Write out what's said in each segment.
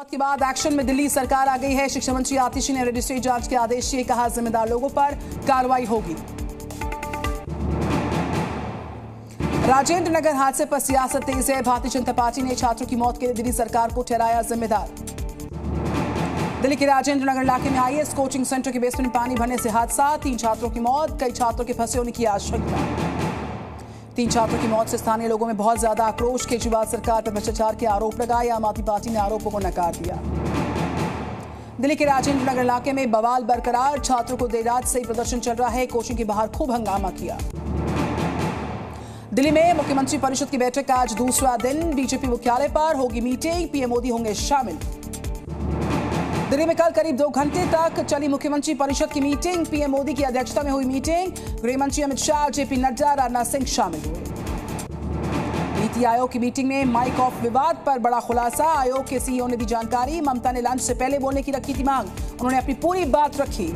मौत के बाद एक्शन में दिल्ली सरकार आ गई है। शिक्षा मंत्री आतिशी ने मजिस्ट्रेट जांच के आदेश दिए, कहा जिम्मेदार लोगों पर कार्रवाई होगी। राजेंद्र नगर हादसे पर सियासत तेज है। भारतीय जनता पार्टी ने छात्रों की मौत के लिए दिल्ली सरकार को ठहराया जिम्मेदार। दिल्ली के राजेंद्र नगर इलाके में आईएएस कोचिंग सेंटर के बेसमेंट में पानी भरने से हादसा, 3 छात्रों की मौत, कई छात्रों के फंसे होने की आशंका। 3 छात्रों की मौत से स्थानीय लोगों में बहुत ज्यादा आक्रोश। केजरीवाल सरकार पर भ्रष्टाचार के आरोप लगाए, आम आदमी पार्टी ने आरोपों को नकार दिया। दिल्ली के राजेंद्र नगर इलाके में बवाल बरकरार, छात्रों को देर रात से ही प्रदर्शन चल रहा है। कोचिंग के बाहर खूब हंगामा किया। दिल्ली में मुख्यमंत्री परिषद की बैठक का आज दूसरा दिन, बीजेपी मुख्यालय पर होगी मीटिंग, पीएम मोदी होंगे शामिल। दिल्ली में कल करीब 2 घंटे तक चली मुख्यमंत्री परिषद की मीटिंग, पीएम मोदी की अध्यक्षता में हुई मीटिंग। गृहमंत्री अमित शाह, जेपी नड्डा, राजनाथ सिंह शामिल हुए। नीति आयोग की मीटिंग में माइक ऑफ विवाद पर बड़ा खुलासा, आयोग के सीईओ ने दी जानकारी। ममता ने लंच से पहले बोलने की रखी थी मांग, उन्होंने अपनी पूरी बात रखी।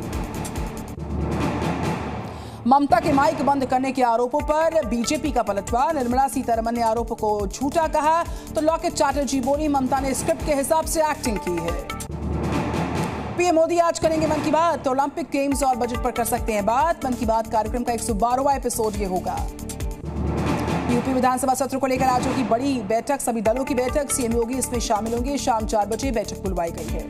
ममता के माइक बंद करने के आरोपों पर बीजेपी का पलटवार, निर्मला सीतारमण ने आरोपों को झूठा कहा तो लॉकेट चैटर्जी बोली ममता ने स्क्रिप्ट के हिसाब से एक्टिंग की है। पीएम मोदी आज करेंगे मन की बात, तो ओलंपिक गेम्स और बजट पर कर सकते हैं बात। मन की बात कार्यक्रम का 112वां एपिसोड ये होगा। यूपी विधानसभा सत्र को लेकर आज होगी बड़ी बैठक, सभी दलों की बैठक, सीएम योगी इसमें शामिल होंगे। शाम 4 बजे बैठक बुलवाई गई है।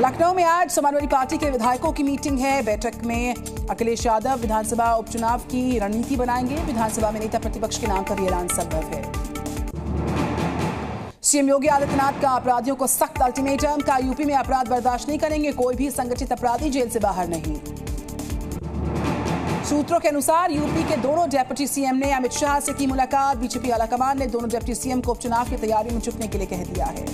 लखनऊ में आज समाजवादी पार्टी के विधायकों की मीटिंग है। बैठक में अखिलेश यादव विधानसभा उपचुनाव की रणनीति बनाएंगे। विधानसभा में नेता प्रतिपक्ष के नाम का भी ऐलान संभव है। सीएम योगी आदित्यनाथ का अपराधियों को सख्त अल्टीमेटम, का यूपी में अपराध बर्दाश्त नहीं करेंगे, कोई भी संगठित अपराधी जेल से बाहर नहीं। सूत्रों के अनुसार यूपी के दोनों डेप्यूटी सीएम ने अमित शाह से की मुलाकात। बीजेपी आलाकमान ने दोनों डेप्यूटी सीएम को उपचुनाव की तैयारी में जुटने के लिए कह दिया है।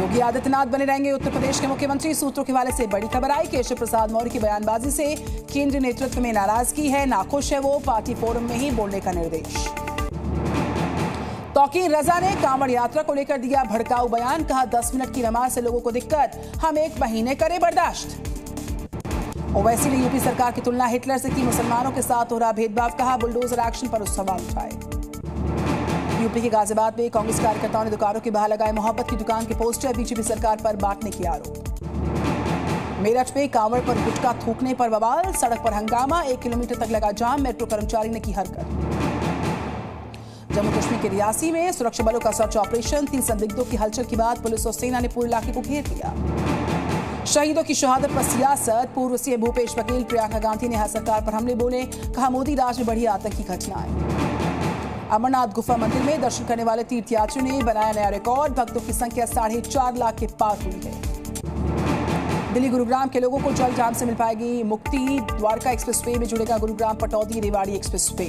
योगी आदित्यनाथ बने रहेंगे उत्तर प्रदेश के मुख्यमंत्री, सूत्रों के हवाले से बड़ी खबर आई। केशव प्रसाद मौर्य की बयानबाजी से केंद्रीय नेतृत्व में नाराजगी है, नाखुश है वो, पार्टी फोरम में ही बोलने का निर्देश। तौकीर रजा ने कांवड़ यात्रा को लेकर दिया भड़काऊ बयान, कहा 10 मिनट की नमाज से लोगों को दिक्कत, हम 1 महीने करें बर्दाश्त। ओवैसी ने यूपी सरकार की तुलना हिटलर से की, मुसलमानों के साथ हो रहा भेदभाव, कहा बुलडोजर एक्शन पर उस सवाल उठाए। यूपी के गाजियाबाद में कांग्रेस कार्यकर्ताओं ने दुकानों के बाहर लगाए मोहब्बत की दुकान के पोस्टर, बीजेपी सरकार पर बांटने के आरोप। मेरठ में कांवड़ पर गुटखा थूकने पर बवाल, सड़क पर हंगामा, 1 किलोमीटर तक लगा जाम, मेट्रो कर्मचारी ने की हरकत। जम्मू कश्मीर के रियासी में सुरक्षा बलों का सर्च ऑपरेशन, 3 संदिग्धों की हलचल के बाद पुलिस और सेना ने पूरे इलाके को घेर लिया। शहीदों की शहादत पर सियासत, पूर्व सीएम भूपेश बघेल, प्रियंका गांधी ने सरकार पर हमले बोले, कहा मोदी राज में बढ़ी आतंकी घटनाएं। अमरनाथ गुफा मंदिर में दर्शन करने वाले तीर्थयात्रियों ने बनाया नया रिकॉर्ड, भक्तों की संख्या 4.5 लाख के पार हुई है। दिल्ली गुरुग्राम के लोगों को जल्द जाम से मिल पाएगी मुक्ति, द्वारका एक्सप्रेसवे में जुड़ेगा गुरुग्राम पटौदी रेवाड़ी एक्सप्रेसवे।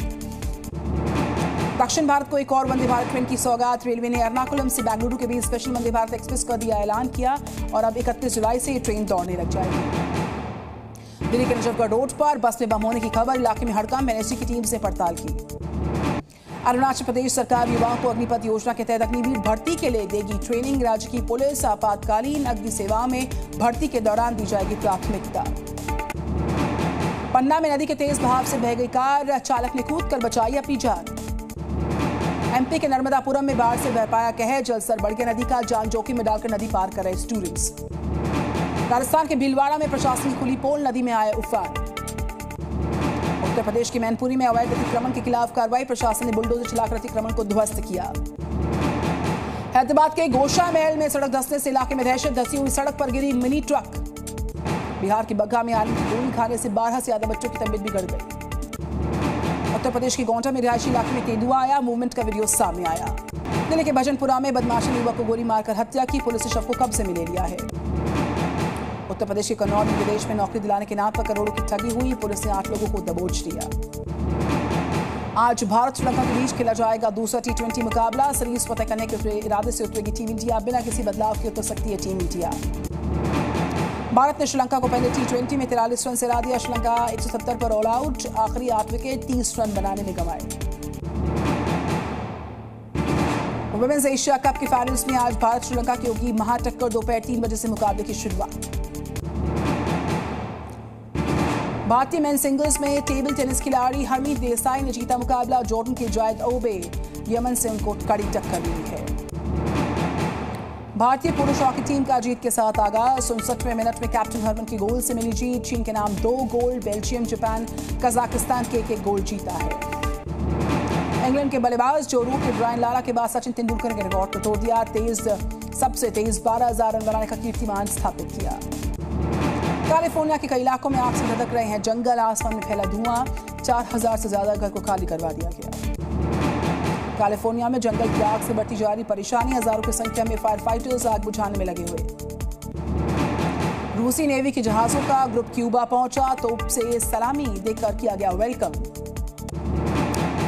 दक्षिण भारत को एक और वंदे भारत ट्रेन की सौगात, रेलवे ने अरनाकुलम से बेंगलुरु के बीच स्पेशल वंदे भारत एक्सप्रेस का दिया ऐलान किया और अब 31 जुलाई से ये ट्रेन दौड़ने लग जाएगी। दिल्ली के नजफगढ़ रोड पर बस में बम होने की खबर, इलाके में हड़कंप, एनएसजी की टीम से पड़ताल की। अरुणाचल प्रदेश सरकार युवाओं को अग्निपथ योजना के तहत अग्निवीर भर्ती के लिए देगी ट्रेनिंग, राज्य की पुलिस आपातकालीन अग्नि सेवा में भर्ती के दौरान दी जाएगी प्राथमिकता। पन्ना में नदी के तेज बहाव से बह गई कार, चालक ने कूद कर बचाई अपनी जान। एमपी के नर्मदापुरम में बाढ़ से बह पाया कहर, जलस्तर बढ़ गया, नदी का जान जोखिम में डालकर नदी पार कर रहे टूरिस्ट। राजस्थान के भीलवाड़ा में प्रशासन की खुली पोल, नदी में आया उफान। उत्तर प्रदेश के मैनपुरी में अवैध अतिक्रमण के खिलाफ कार्रवाई, प्रशासन ने बुलडोजर चलाकर अतिक्रमण को ध्वस्त किया। हैदराबाद के गोशा महल में सड़क धंसने से इलाके में दहशत, धंसी हुई सड़क पर गिरी मिनी ट्रक। बिहार के बग्घा में आलू की गोली खाने से 12 से ज्यादा बच्चों की तबीयत बिगड़ गई। उत्तर प्रदेश के गोंडा में रिहायशी इलाके में तेंदुआ आया, मूवमेंट का वीडियो सामने आया। दिल्ली के भजनपुरा में बदमाश ने युवक को गोली मारकर हत्या की, पुलिस ने शव को कब्जे में ले लिया है। उत्तर प्रदेश के कन्नौर में विदेश में नौकरी दिलाने के नाम पर करोड़ों की ठगी हुई, पुलिस ने 8 लोगों को दबोच लिया। आज भारत श्रीलंका के बीच खेला जाएगा दूसरा T20 मुकाबला, सीरीज फतेह करने के इरादे से उतरेगी टीम इंडिया, बिना किसी बदलाव के उतर सकती है टीम इंडिया। भारत ने श्रीलंका को पहले T20 में 43 रन से हरा दिया, श्रीलंका 170 पर ऑल आउट, आखिरी 8 विकेट 30 रन बनाने में गंवाए। वुमेन्स एशिया कप के फाइनल्स में आज भारत श्रीलंका की होगी महाटक्कर, दोपहर 3 बजे से मुकाबले की शुरुआत। भारतीय मेन सिंगल्स में टेबल टेनिस खिलाड़ी हरमीत देसाई ने जीता मुकाबला, जॉर्डन के जायद ओबे यमन सिंह को कड़ी टक्कर मिली है। भारतीय पुरुष हॉकी टीम का जीत के साथ आगाज। 59वें मिनट में कैप्टन हरमन के गोल से मिली जीत। चीन के नाम 2 गोल, बेल्जियम, जापान, कजाकिस्तान के 1-1 गोल जीता है। इंग्लैंड के बल्लेबाज जो रूट के ब्रायन लारा के बाद सचिन तेंदुलकर के रिकॉर्ड को तोड़ दिया। सबसे तेज 12,000 रन बनाने का कीर्तिमान स्थापित किया। कैलिफोर्निया के कई इलाकों में आग से धधक रहे हैं जंगल। आसमान में फैला धुआं। 4000 से ज्यादा घर को खाली करवा दिया गया। कैलिफोर्निया में जंगल की आग से बढ़ती जा रही परेशानी। हजारों की संख्या में फायर फाइटर्स आग बुझाने में लगे हुए। रूसी नेवी के जहाजों का ग्रुप क्यूबा पहुंचा। तोप से सलामी देकर किया गया वेलकम।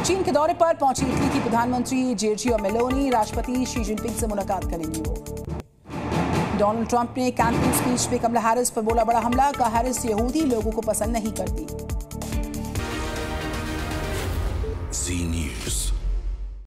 चीन के दौरे पर पहुंची इटली की प्रधानमंत्री जॉर्जिया मेलोनी। राष्ट्रपति शी जिनपिंग से मुलाकात करेंगी वो। डोनाल्ड ट्रंप ने कैंपेन स्पीच में कमला हैरिस पर बोला बड़ा हमला। कहा हैरिस यहूदी लोगों को पसंद नहीं करती।